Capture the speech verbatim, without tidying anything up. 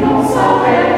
não sou eu.